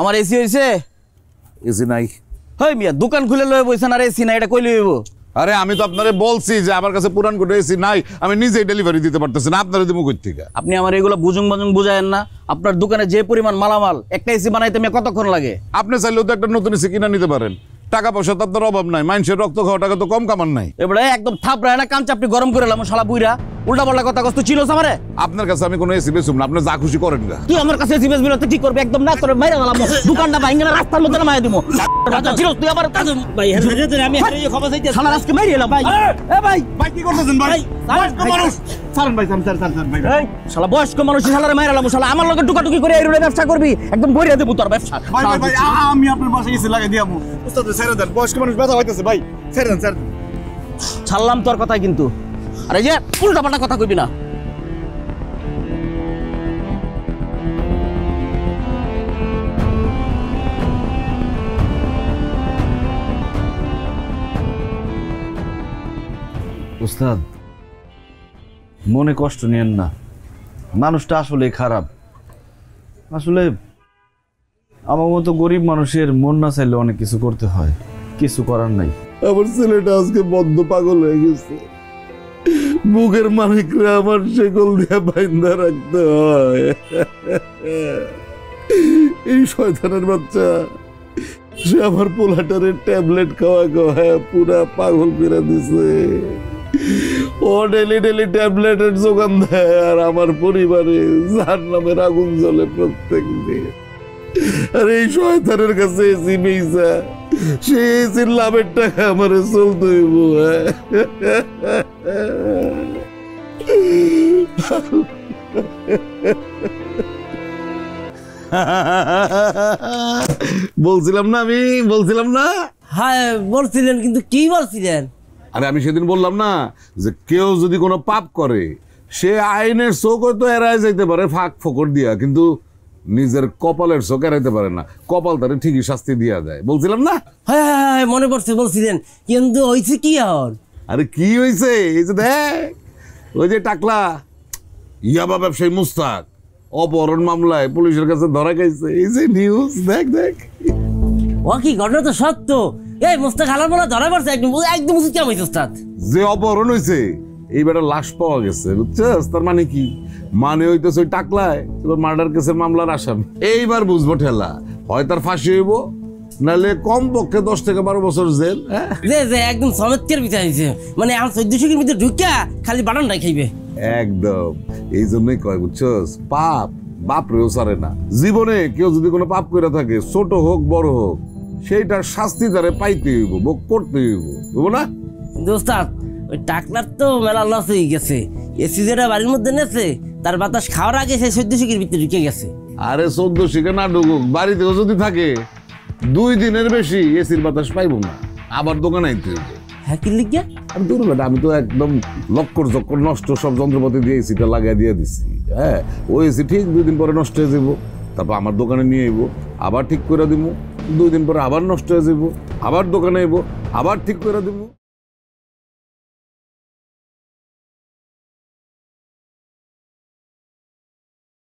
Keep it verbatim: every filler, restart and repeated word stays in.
আমার এসি হয়েছে? এসি নাই। হ্যাঁ মিয়া, দোকান খুলে লয়ে বইছেন আর এসি নাই, এটা কই লইব? আরে আমি তো আপনারে বলছি যে আমার কাছে পুরান কোটা এসি নাই, আমি নিজেই ডেলিভারি দিতে পারতেছি না, আপনারা দেবো কই থেকে? আপনি আমার এগুলো বুঝুং বুঝুং বুঝায়েন না। আপনার দোকানে যে পরিমাণ মালামাল, একটা এসি বানাইতে মিয়া কতক্ষণ লাগে? আপনি চাইলেও তো একটা নতুন এসি কিনা নিতে পারেন, টাকা পয়সা তো আপনার অভাব নাই, মানুষের রক্ত খাওয়া টাকা তো কম কামান নাই। এবারে একদম থাপড়ায় না কামচা আপনি গরম করে এলাম শালা বুইরা, উল্টা পাল্টা কথা কষ্ট ছিল আমারে। আপনার কাছে আমি কোনো এসি বেচুম না, আপনি যা খুশি করেন না। তুই আমার কাছে এসি বেচবি না তো কি করবি? একদম না করে মাইরা মালাম, দোকানটা ভাঙিনা রাস্তার মধ্যে না মাইরা দিমু। রাজা ছিল তুই আবার কাজু ভাই হেরে হেরে আমি হেরে খবর চাইতে শালা আজকে মাইরা এলাম ভাই। এ ভাই ভাই কি করতেছেন ভাই? বয়স্ক মানুষ ছাড়েন ভাই, ছাড়েন ছাড়েন ভাই। এই শালা বয়স্ক মানুষ শালারে মাইরা এলাম, শালা আমার লগে টুকাটুকি করে এই রুলে ব্যবসা করবি, একদম বইরা দেব তোর ব্যবসা। ভাই ভাই আমি আপনার পাশে এসে লাগাই দিয়ামু। উস্তাদ ছেড়ে দেন, বয়স্ক মানুষ ব্যথা হইতাছে ভাই, ছেড়ে দেন ছেড়ে দেন। ছাড়লাম তোর কথা কিন্তু আরে যে উল্টা পাল্টা কথা কইবি না। উস্তাদ মনে কষ্ট নিয়েন না, মানুষটা আসলে খারাপ। আসলে আমার মতো গরিব মানুষের মন না চাইলে অনেক কিছু করতে হয়, কিছু করার নাই। আমার ছেলেটা আজকে বদ্ধ পাগল হয়ে গেছে, বুকের মালিকরা আমার শেকল দিয়ে বাইন্দা রাখতে হয়। এই শয়তানের বাচ্চা সে আমার পোলাটারে ট্যাবলেট খাওয়া খাওয়া পুরা পাগল ফেরা দিছে। ও ডেলি ডেলি ট্যাবলেটের যোগান দেয়, আর আমার পরিবারে জাহান্নামের আগুন জ্বলে প্রত্যেক দিন। আর এই শয়তানের কাছে এসি মেইসা সেই লাভের টাকা আমার চলতে হইব। বলছিলাম না আমি বলছিলাম না? হ্যাঁ বলছিলেন, কিন্তু কি বলছিলেন? আরে আমি সেদিন বললাম না যে কেউ যদি কোনো পাপ করে সে আইনের চোখও তো এড়ায় যাইতে পারে ফাঁক ফোকর দিয়া, কিন্তু নিজের কপালের চোখ এড়াইতে পারে না, কপাল তারে ঠিকই শাস্তি দিয়া দেয়। বলছিলাম না? হ্যাঁ হ্যাঁ মনে পড়ছে, বলছিলেন। কিন্তু হয়েছে কি আর? আরে কি হয়েছে এই যে দেখ, ওই যে টাকলা ইয়াবা ব্যবসায়ী মুস্তাক অপহরণ মামলায় পুলিশের কাছে ধরা গেছে, এই যে নিউজ দেখ দেখ। ও কি ঘটনা তো সত্য, এই মুস্তাক হালার বলা ধরা পড়ছে একদম একদম কেমন হয়েছে উস্তাদ? যে অপহরণ হয়েছে এই বেটা লাশ পাওয়া গেছে, বুঝছস? তার মানে কি? মানে হইতেছে ওই টাকলায় এবার মার্ডার কেসের মামলার আসামি। এইবার বুঝবো ঠেলা, হয় তার ফাঁসি হইব, নাহলে কম পক্ষে দশ থেকে বারো বছর জেল। হ্যাঁ একদম সমেতের বিচার হয়েছে, মানে আমার চোদ্দশোর ভিতরে ঢুকা খালি বাটন না খাইবে একদম। এই জন্যই কয় বুঝছস, পাপ বাপ রেও সারে না। জীবনে কেউ যদি কোনো পাপ করে থাকে, ছোট হোক বড় হোক, সেইটার শাস্তি তারে পাইতে হইব, ভোগ করতে হইব, বুঝবো না? দোস্তাদ ওই টাকলার তো মেলা লস হয়ে গেছে, এসি যেটা বাড়ির মধ্যে নেছে তার বাতাস খাওয়ার আগে সে চোদ্দ শিখের ভিতরে ঢুকে গেছে। আরে চোদ্দ শিখে না ঢুকুক, বাড়িতেও যদি থাকে দুই দিনের বেশি এসির বাতাস পাইব না, আবার দোকানে আইতে হবে। হ্যাঁ কি লিখিয়া? আমি দূর বেটা, আমি তো একদম লক্কর জক্কর নষ্ট সব যন্ত্রপাতি দিয়ে এসিটা লাগিয়ে দিয়ে দিচ্ছি। হ্যাঁ ওই এসি ঠিক দুই দিন পরে নষ্ট হয়ে যাবো, তারপর আমার দোকানে নিয়ে আইব, আবার ঠিক করে দিব, দুই দিন পরে আবার নষ্ট হয়ে যাবো, আবার দোকানে আইব, আবার ঠিক করে দিব।